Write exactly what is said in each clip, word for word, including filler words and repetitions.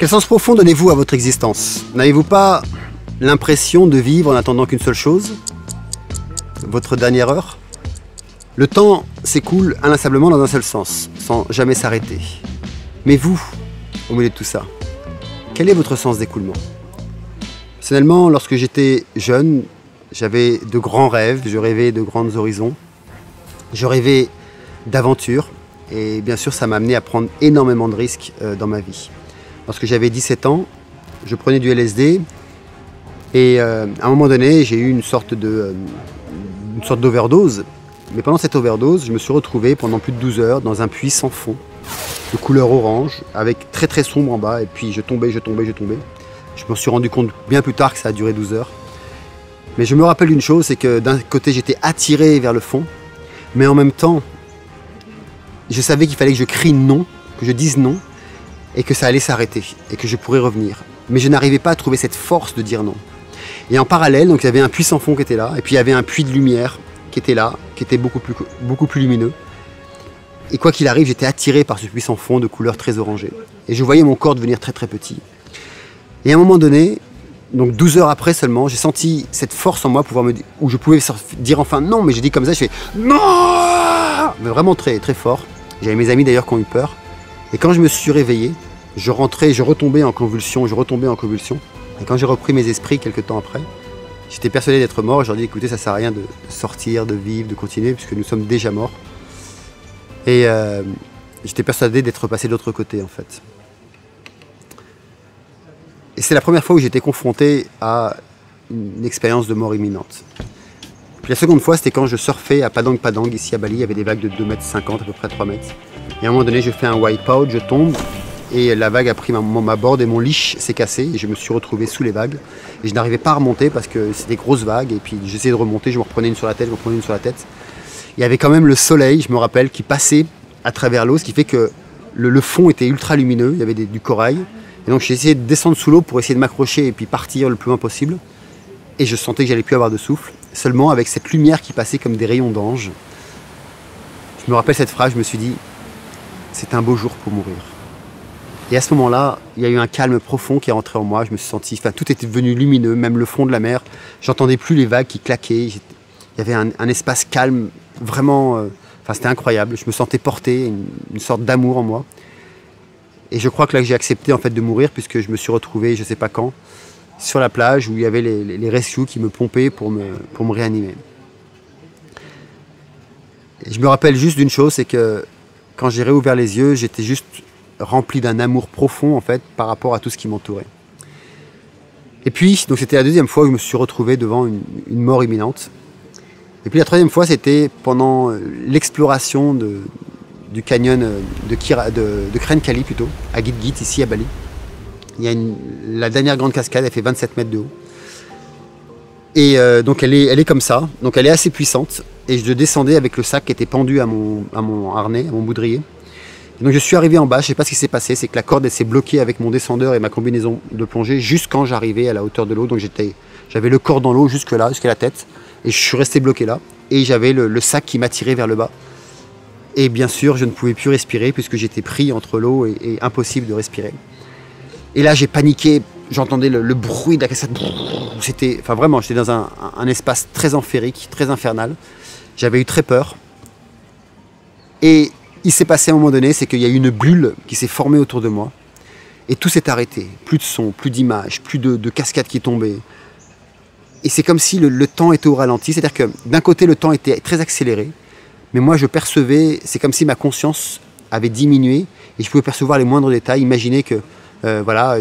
Quel sens profond donnez-vous à votre existence? N'avez-vous pas l'impression de vivre en attendant qu'une seule chose? Votre dernière heure? Le temps s'écoule inlassablement dans un seul sens, sans jamais s'arrêter. Mais vous, au milieu de tout ça, quel est votre sens d'écoulement? Personnellement, lorsque j'étais jeune, j'avais de grands rêves, je rêvais de grands horizons, je rêvais d'aventures, et bien sûr ça m'a amené à prendre énormément de risques dans ma vie. Lorsque j'avais dix-sept ans, je prenais du L S D, et euh, à un moment donné, j'ai eu une sorte de, une sorte d'overdose, mais pendant cette overdose, je me suis retrouvé pendant plus de douze heures dans un puits sans fond, de couleur orange, avec très très sombre en bas, et puis je tombais, je tombais, je tombais. Je me suis rendu compte bien plus tard que ça a duré douze heures. Mais je me rappelle d'une chose, c'est que d'un côté j'étais attiré vers le fond, mais en même temps, je savais qu'il fallait que je crie non, que je dise non, et que ça allait s'arrêter, et que je pourrais revenir. Mais je n'arrivais pas à trouver cette force de dire non. Et en parallèle, donc, il y avait un puits sans fond qui était là, et puis il y avait un puits de lumière qui était là, qui était beaucoup plus, beaucoup plus lumineux. Et quoi qu'il arrive, j'étais attiré par ce puits sans fond de couleur très orangée. Et je voyais mon corps devenir très très petit. Et à un moment donné, donc douze heures après seulement, j'ai senti cette force en moi pouvoir me dire, où je pouvais dire enfin non, mais j'ai dit comme ça, je fais non, mais vraiment très très fort. J'avais mes amis d'ailleurs qui ont eu peur. Et quand je me suis réveillé, je rentrais, je retombais en convulsion, je retombais en convulsion. Et quand j'ai repris mes esprits quelques temps après, j'étais persuadé d'être mort. Je leur ai dit, écoutez, ça sert à rien de sortir, de vivre, de continuer, puisque nous sommes déjà morts. Et euh, j'étais persuadé d'être passé de l'autre côté, en fait. Et c'est la première fois où j'étais confronté à une expérience de mort imminente. Puis la seconde fois, c'était quand je surfais à Padang Padang, ici à Bali. Il y avait des vagues de deux mètres cinquante, à peu près trois mètres. Et à un moment donné, je fais un wipe-out, je tombe, et la vague a pris ma, ma board, et mon leash s'est cassé, et je me suis retrouvé sous les vagues. Et je n'arrivais pas à remonter, parce que c'était des grosses vagues, et puis j'essayais de remonter, je me reprenais une sur la tête, je me reprenais une sur la tête. Il y avait quand même le soleil, je me rappelle, qui passait à travers l'eau, ce qui fait que le, le fond était ultra lumineux, il y avait des, du corail. Et donc j'ai essayé de descendre sous l'eau pour essayer de m'accrocher et puis partir le plus loin possible. Et je sentais que j'allais plus avoir de souffle, seulement avec cette lumière qui passait comme des rayons d'ange. Je me rappelle cette phrase, je me suis dit, c'est un beau jour pour mourir. Et à ce moment-là, il y a eu un calme profond qui est rentré en moi, je me suis senti, enfin tout était devenu lumineux, même le fond de la mer. J'entendais plus les vagues qui claquaient, il y avait un, un espace calme, vraiment, euh, enfin c'était incroyable. Je me sentais porté, une, une sorte d'amour en moi. Et je crois que là, j'ai accepté en fait de mourir, puisque je me suis retrouvé, je ne sais pas quand, sur la plage où il y avait les, les, les rescues qui me pompaient pour me, pour me réanimer. Et je me rappelle juste d'une chose, c'est que quand j'ai réouvert les yeux, j'étais juste rempli d'un amour profond en fait par rapport à tout ce qui m'entourait. Et puis, donc c'était la deuxième fois où je me suis retrouvé devant une, une mort imminente. Et puis la troisième fois, c'était pendant l'exploration de... du canyon de, Kira, de, de Krenkali plutôt, à Gitgit, ici à Bali. Il y a une, la dernière grande cascade, elle fait vingt-sept mètres de haut. Et euh, donc elle est, elle est comme ça, donc elle est assez puissante. Et je descendais avec le sac qui était pendu à mon, à mon harnais, à mon boudrier. Et donc je suis arrivé en bas, je ne sais pas ce qui s'est passé, c'est que la corde s'est bloquée avec mon descendeur et ma combinaison de plongée jusqu'à quand j'arrivais à la hauteur de l'eau. Donc j'avais le corps dans l'eau jusque là, jusqu'à la tête. Et je suis resté bloqué là. Et j'avais le, le sac qui m'attirait vers le bas. Et bien sûr, je ne pouvais plus respirer puisque j'étais pris entre l'eau et, et impossible de respirer. Et là, j'ai paniqué, j'entendais le, le bruit de la cascade. C'était, enfin vraiment, j'étais dans un, un espace très amphérique, très infernal. J'avais eu très peur. Et il s'est passé à un moment donné, c'est qu'il y a eu une bulle qui s'est formée autour de moi. Et tout s'est arrêté. Plus de son, plus d'images, plus de, de cascades qui tombaient. Et c'est comme si le, le temps était au ralenti. C'est-à-dire que d'un côté, le temps était très accéléré. Mais moi, je percevais, c'est comme si ma conscience avait diminué et je pouvais percevoir les moindres détails. Imaginez que, euh, voilà,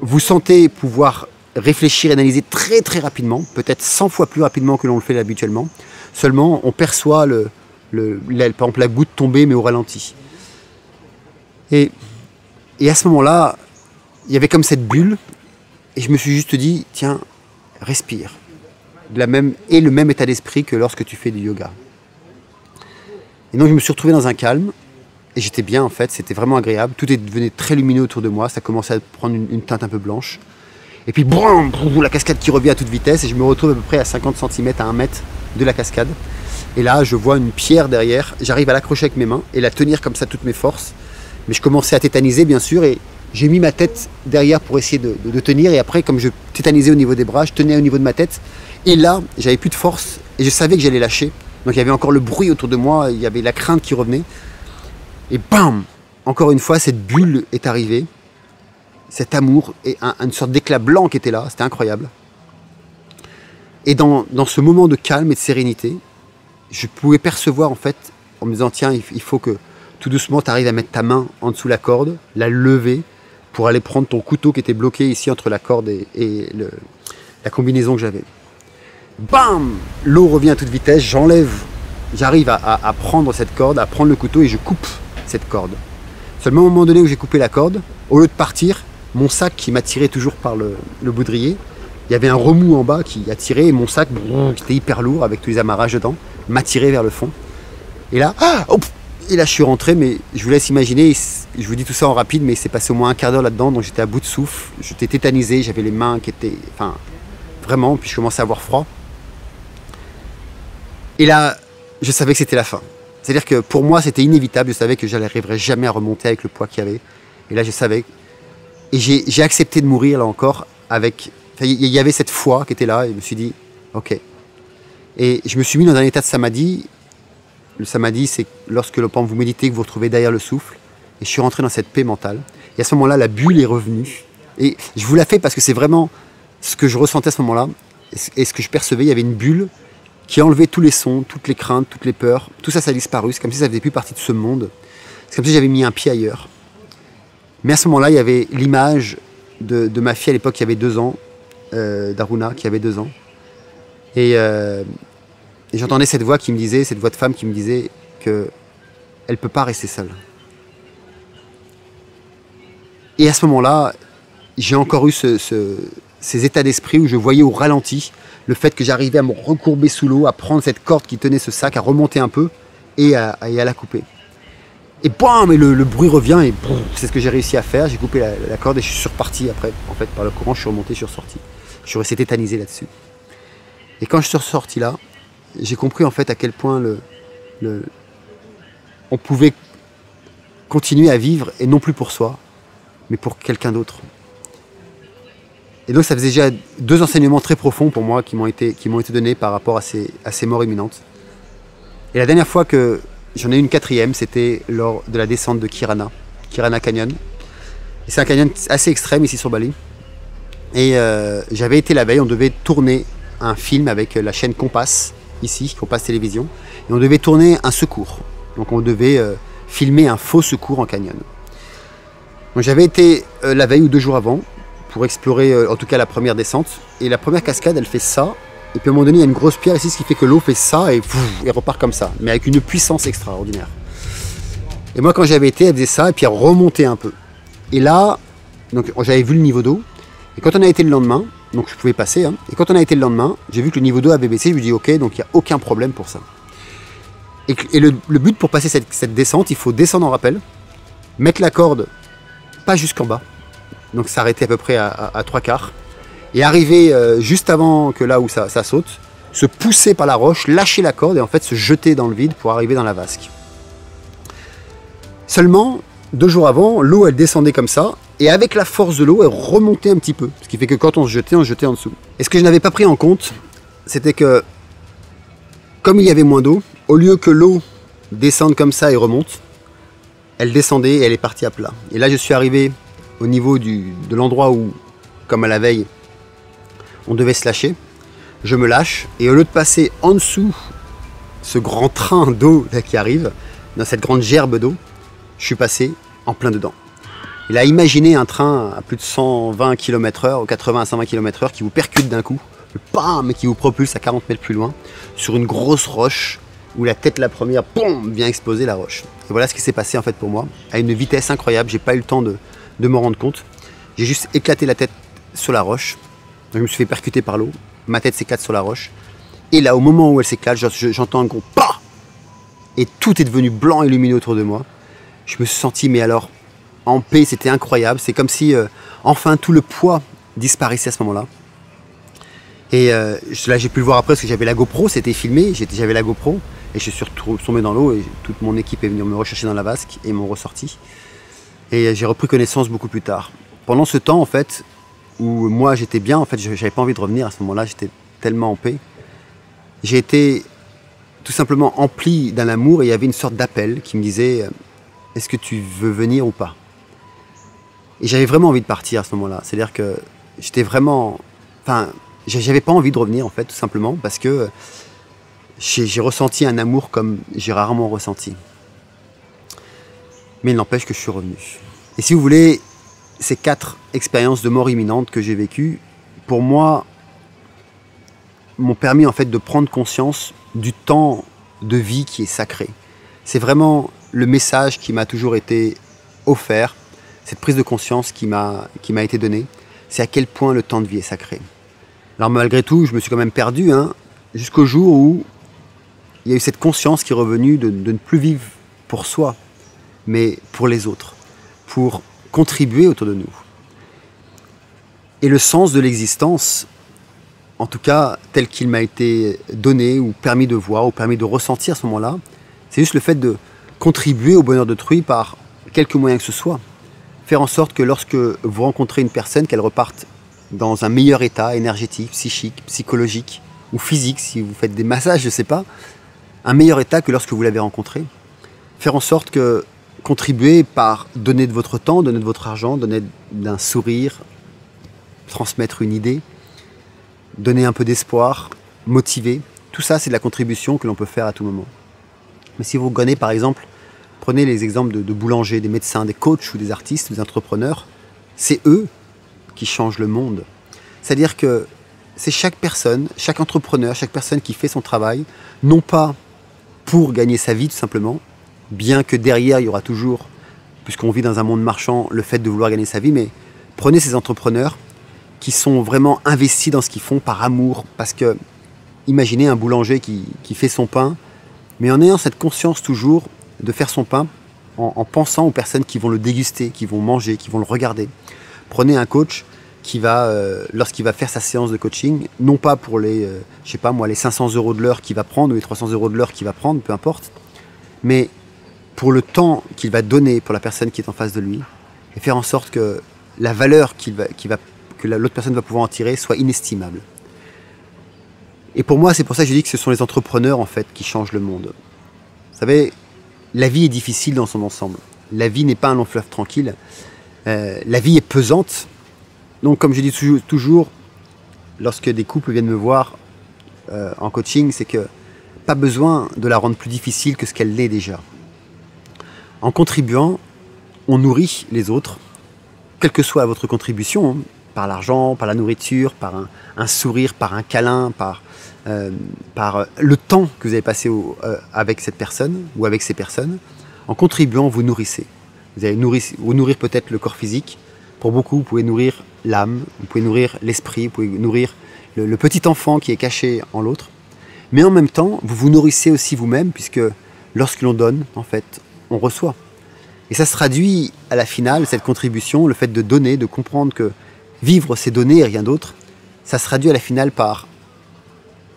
vous sentez pouvoir réfléchir, analyser très très rapidement, peut-être cent fois plus rapidement que l'on le fait habituellement. Seulement, on perçoit, le, le, la, par exemple, la goutte tomber, mais au ralenti. Et, et à ce moment-là, il y avait comme cette bulle et je me suis juste dit, tiens, respire. De la même, et le même état d'esprit que lorsque tu fais du yoga. Et donc je me suis retrouvé dans un calme, et j'étais bien en fait, c'était vraiment agréable, tout devenait très lumineux autour de moi, ça commençait à prendre une, une teinte un peu blanche, et puis brum, brum, la cascade qui revient à toute vitesse, et je me retrouve à peu près à cinquante centimètres, à un mètre de la cascade, et là je vois une pierre derrière, j'arrive à l'accrocher avec mes mains, et la tenir comme ça toutes mes forces, mais je commençais à tétaniser bien sûr, et, j'ai mis ma tête derrière pour essayer de, de, de tenir, et après, comme je tétanisais au niveau des bras, je tenais au niveau de ma tête, et là, j'avais plus de force, et je savais que j'allais lâcher, donc il y avait encore le bruit autour de moi, il y avait la crainte qui revenait, et bam! Encore une fois, cette bulle est arrivée, cet amour, et un, une sorte d'éclat blanc qui était là, c'était incroyable. Et dans, dans ce moment de calme et de sérénité, je pouvais percevoir en fait, en me disant, tiens, il, il faut que tout doucement, tu arrives à mettre ta main en dessous de la corde, la lever, pour aller prendre ton couteau qui était bloqué ici entre la corde et, et le, la combinaison que j'avais. Bam! L'eau revient à toute vitesse, j'enlève, j'arrive à, à, à prendre cette corde, à prendre le couteau et je coupe cette corde. Seulement au moment donné où j'ai coupé la corde, au lieu de partir, mon sac qui m'attirait toujours par le, le baudrier, il y avait un remous en bas qui attirait et mon sac, qui était hyper lourd avec tous les amarrages dedans, m'attirait vers le fond. Et là, ah, oh, et là je suis rentré, mais je vous laisse imaginer, je vous dis tout ça en rapide, mais c'est passé au moins un quart d'heure là-dedans, donc j'étais à bout de souffle, j'étais tétanisé, j'avais les mains qui étaient, enfin, vraiment, puis je commençais à avoir froid. Et là, je savais que c'était la fin. C'est-à-dire que pour moi, c'était inévitable, je savais que je n'arriverais jamais à remonter avec le poids qu'il y avait. Et là, je savais. Et j'ai accepté de mourir, là encore, avec... Il y avait cette foi qui était là, et je me suis dit, ok. Et je me suis mis dans un état de samadhi. Le samadhi, c'est lorsque pendant que vous méditez, que vous vous retrouvez derrière le souffle. Et je suis rentré dans cette paix mentale. Et à ce moment-là, la bulle est revenue. Et je vous la fais parce que c'est vraiment ce que je ressentais à ce moment-là. Et ce que je percevais, il y avait une bulle qui a enlevé tous les sons, toutes les craintes, toutes les peurs. Tout ça, ça a disparu. C'est comme si ça ne faisait plus partie de ce monde. C'est comme si j'avais mis un pied ailleurs. Mais à ce moment-là, il y avait l'image de, de ma fille à l'époque qui avait deux ans, euh, d'Aruna, qui avait deux ans. Et, euh, et j'entendais cette voix qui me disait, cette voix de femme qui me disait qu'elle ne peut pas rester seule. Et à ce moment-là, j'ai encore eu ce, ce, ces états d'esprit où je voyais au ralenti le fait que j'arrivais à me recourber sous l'eau, à prendre cette corde qui tenait ce sac, à remonter un peu et à, et à la couper. Et boum, mais le, le bruit revient et c'est ce que j'ai réussi à faire. J'ai coupé la, la corde et je suis reparti après. En fait, par le courant, je suis remonté, je suis ressorti. Je suis resté tétanisé là-dessus. Et quand je suis ressorti là, j'ai compris en fait à quel point le, le, on pouvait continuer à vivre et non plus pour soi, mais pour quelqu'un d'autre. Et donc ça faisait déjà deux enseignements très profonds pour moi qui m'ont été, qui m'ont été donnés par rapport à ces, à ces morts imminentes. Et la dernière fois que j'en ai eu une quatrième, c'était lors de la descente de Kirana, Kirana Canyon. C'est un canyon assez extrême ici sur Bali. Et euh, j'avais été la veille, on devait tourner un film avec la chaîne Compass, ici, Compass Télévision. Et on devait tourner un secours. Donc on devait euh, filmer un faux secours en canyon. Donc j'avais été euh, la veille ou deux jours avant, pour explorer euh, en tout cas la première descente. Et la première cascade, elle fait ça. Et puis à un moment donné, il y a une grosse pierre ici, ce qui fait que l'eau fait ça et pff, elle repart comme ça. Mais avec une puissance extraordinaire. Et moi, quand j'avais été, elle faisait ça et puis elle remontait un peu. Et là, j'avais vu le niveau d'eau. Et quand on a été le lendemain, donc je pouvais passer. Hein, et quand on a été le lendemain, j'ai vu que le niveau d'eau avait baissé. Je me dis, ok, donc il n'y a aucun problème pour ça. Et, et le, le but pour passer cette, cette descente, il faut descendre en rappel, mettre la corde pas jusqu'en bas. Donc s'arrêter à peu près à, à, à trois quarts, et arriver euh, juste avant que là où ça, ça saute, se pousser par la roche, lâcher la corde et en fait se jeter dans le vide pour arriver dans la vasque. Seulement, deux jours avant, l'eau elle descendait comme ça, et avec la force de l'eau, elle remontait un petit peu, ce qui fait que quand on se jetait, on se jetait en dessous. Et ce que je n'avais pas pris en compte, c'était que, comme il y avait moins d'eau, au lieu que l'eau descende comme ça et remonte, elle descendait et elle est partie à plat. Et là je suis arrivé au niveau du, de l'endroit où, comme à la veille, on devait se lâcher, je me lâche et au lieu de passer en dessous ce grand train d'eau qui arrive, dans cette grande gerbe d'eau, je suis passé en plein dedans. Il a imaginé un train à plus de cent vingt kilomètres heure, quatre-vingts à cent vingt kilomètres heure, qui vous percute d'un coup, mais qui vous propulse à quarante mètres plus loin, sur une grosse roche où la tête la première, boum, vient exploser la roche. Et voilà ce qui s'est passé en fait pour moi, à une vitesse incroyable, j'ai pas eu le temps de de m'en rendre compte. J'ai juste éclaté la tête sur la roche. Je me suis fait percuter par l'eau. Ma tête s'éclate sur la roche. Et là, au moment où elle s'éclate, j'entends un gros pas. Et tout est devenu blanc et lumineux autour de moi. Je me suis senti, mais alors, en paix, c'était incroyable. C'est comme si, euh, enfin, tout le poids disparaissait à ce moment-là. Et euh, là, j'ai pu le voir après parce que j'avais la GoPro, c'était filmé. J'avais la GoPro et je suis tombé dans l'eau et toute mon équipe est venue me rechercher dans la vasque et m'ont ressorti. et j'ai repris connaissance beaucoup plus tard. Pendant ce temps en fait, où moi j'étais bien, en fait j'avais pas envie de revenir à ce moment-là, j'étais tellement en paix. J'ai été tout simplement empli d'un amour et il y avait une sorte d'appel qui me disait « est-ce que tu veux venir ou pas ?» Et j'avais vraiment envie de partir à ce moment-là, c'est-à-dire que j'étais vraiment... Enfin, j'avais pas envie de revenir en fait, tout simplement, parce que j'ai ressenti un amour comme j'ai rarement ressenti. Mais il n'empêche que je suis revenu. Et si vous voulez, ces quatre expériences de mort imminente que j'ai vécues, pour moi, m'ont permis en fait de prendre conscience du temps de vie qui est sacré. C'est vraiment le message qui m'a toujours été offert, cette prise de conscience qui m'a qui m'a été donnée, c'est à quel point le temps de vie est sacré. Alors malgré tout, je me suis quand même perdu, hein, jusqu'au jour où il y a eu cette conscience qui est revenue de, de ne plus vivre pour soi, mais pour les autres, pour contribuer autour de nous. Et le sens de l'existence, en tout cas tel qu'il m'a été donné ou permis de voir ou permis de ressentir à ce moment-là, c'est juste le fait de contribuer au bonheur d'autrui par quelques moyens que ce soit. Faire en sorte que lorsque vous rencontrez une personne, qu'elle reparte dans un meilleur état énergétique, psychique, psychologique ou physique, si vous faites des massages, je ne sais pas, un meilleur état que lorsque vous l'avez rencontré. Faire en sorte que contribuer par donner de votre temps, donner de votre argent, donner d'un sourire, transmettre une idée, donner un peu d'espoir, motiver, tout ça c'est de la contribution que l'on peut faire à tout moment. Mais si vous regardez par exemple, prenez les exemples de, de boulangers, des médecins, des coachs ou des artistes, des entrepreneurs, c'est eux qui changent le monde. C'est-à-dire que c'est chaque personne, chaque entrepreneur, chaque personne qui fait son travail, non pas pour gagner sa vie tout simplement, bien que derrière il y aura toujours, puisqu'on vit dans un monde marchand, le fait de vouloir gagner sa vie, mais prenez ces entrepreneurs qui sont vraiment investis dans ce qu'ils font par amour. Parce que, imaginez un boulanger qui, qui fait son pain, mais en ayant cette conscience toujours de faire son pain, en, en pensant aux personnes qui vont le déguster, qui vont manger, qui vont le regarder. Prenez un coach qui va, euh, lorsqu'il va faire sa séance de coaching, non pas pour les, euh, je sais pas moi, les cinq cents euros de l'heure qu'il va prendre, ou les trois cents euros de l'heure qu'il va prendre, peu importe, mais pour le temps qu'il va donner pour la personne qui est en face de lui, et faire en sorte que la valeur qu'il va, qu'il va que l'autre personne va pouvoir en tirer soit inestimable. Et pour moi, c'est pour ça que je dis que ce sont les entrepreneurs en fait qui changent le monde. Vous savez, la vie est difficile dans son ensemble. La vie n'est pas un long fleuve tranquille. Euh, la vie est pesante. Donc, comme je dis toujours, toujours lorsque des couples viennent me voir euh, en coaching, c'est que pas besoin de la rendre plus difficile que ce qu'elle l'est déjà. En contribuant, on nourrit les autres, quelle que soit votre contribution, hein, par l'argent, par la nourriture, par un, un sourire, par un câlin, par, euh, par le temps que vous avez passé au, euh, avec cette personne ou avec ces personnes. En contribuant, vous nourrissez. Vous allez nourrir, vous nourrir peut-être le corps physique. Pour beaucoup, vous pouvez nourrir l'âme, vous pouvez nourrir l'esprit, vous pouvez nourrir le, le petit enfant qui est caché en l'autre. Mais en même temps, vous vous nourrissez aussi vous-même, puisque lorsque l'on donne, en fait, on reçoit. Et ça se traduit à la finale, cette contribution, le fait de donner, de comprendre que vivre, c'est donner et rien d'autre. Ça se traduit à la finale par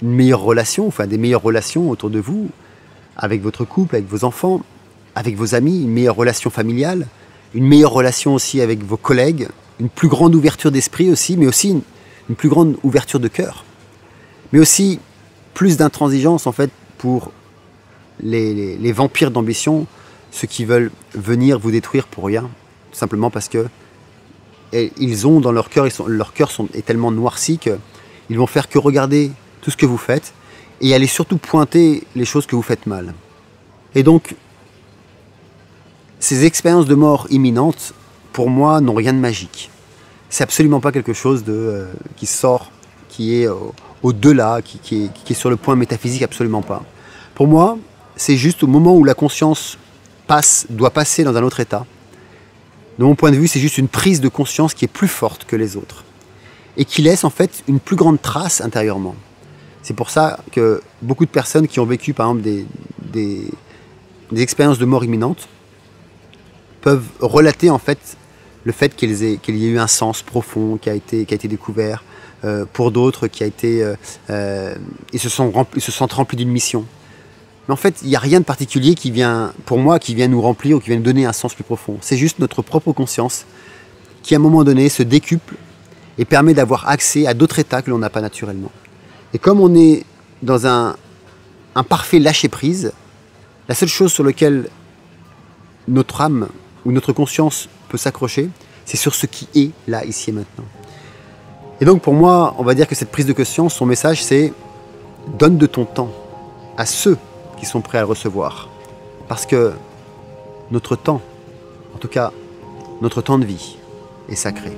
une meilleure relation, enfin des meilleures relations autour de vous, avec votre couple, avec vos enfants, avec vos amis, une meilleure relation familiale, une meilleure relation aussi avec vos collègues, une plus grande ouverture d'esprit aussi, mais aussi une, une plus grande ouverture de cœur. Mais aussi plus d'intransigeance en fait pour les, les, les vampires d'ambition, ceux qui veulent venir vous détruire pour rien, tout simplement parce que et ils ont dans leur cœur, ils sont, leur cœur sont, est tellement noirci qu'ils vont faire que regarder tout ce que vous faites et aller surtout pointer les choses que vous faites mal. Et donc, ces expériences de mort imminente, pour moi, n'ont rien de magique. C'est absolument pas quelque chose de, euh, qui sort, qui est euh, au-delà, qui, qui, qui est sur le point métaphysique, absolument pas. Pour moi, c'est juste au moment où la conscience passe, doit passer dans un autre état. De mon point de vue, c'est juste une prise de conscience qui est plus forte que les autres et qui laisse en fait une plus grande trace intérieurement. C'est pour ça que beaucoup de personnes qui ont vécu par exemple des, des, des expériences de mort imminente peuvent relater en fait le fait qu'il y ait eu un sens profond qui a été, qui a été découvert, euh, pour d'autres qui a été, euh, ils se sont remplis, ils se sentent remplis d'une mission. Mais en fait, il n'y a rien de particulier qui vient, pour moi, qui vient nous remplir ou qui vient nous donner un sens plus profond. C'est juste notre propre conscience qui, à un moment donné, se décuple et permet d'avoir accès à d'autres états que l'on n'a pas naturellement. Et comme on est dans un, un parfait lâcher-prise, la seule chose sur laquelle notre âme ou notre conscience peut s'accrocher, c'est sur ce qui est là, ici et maintenant. Et donc pour moi, on va dire que cette prise de conscience, son message, c'est « donne de ton temps à ceux qui sont prêts à le recevoir ». Parce que notre temps, en tout cas notre temps de vie, est sacré.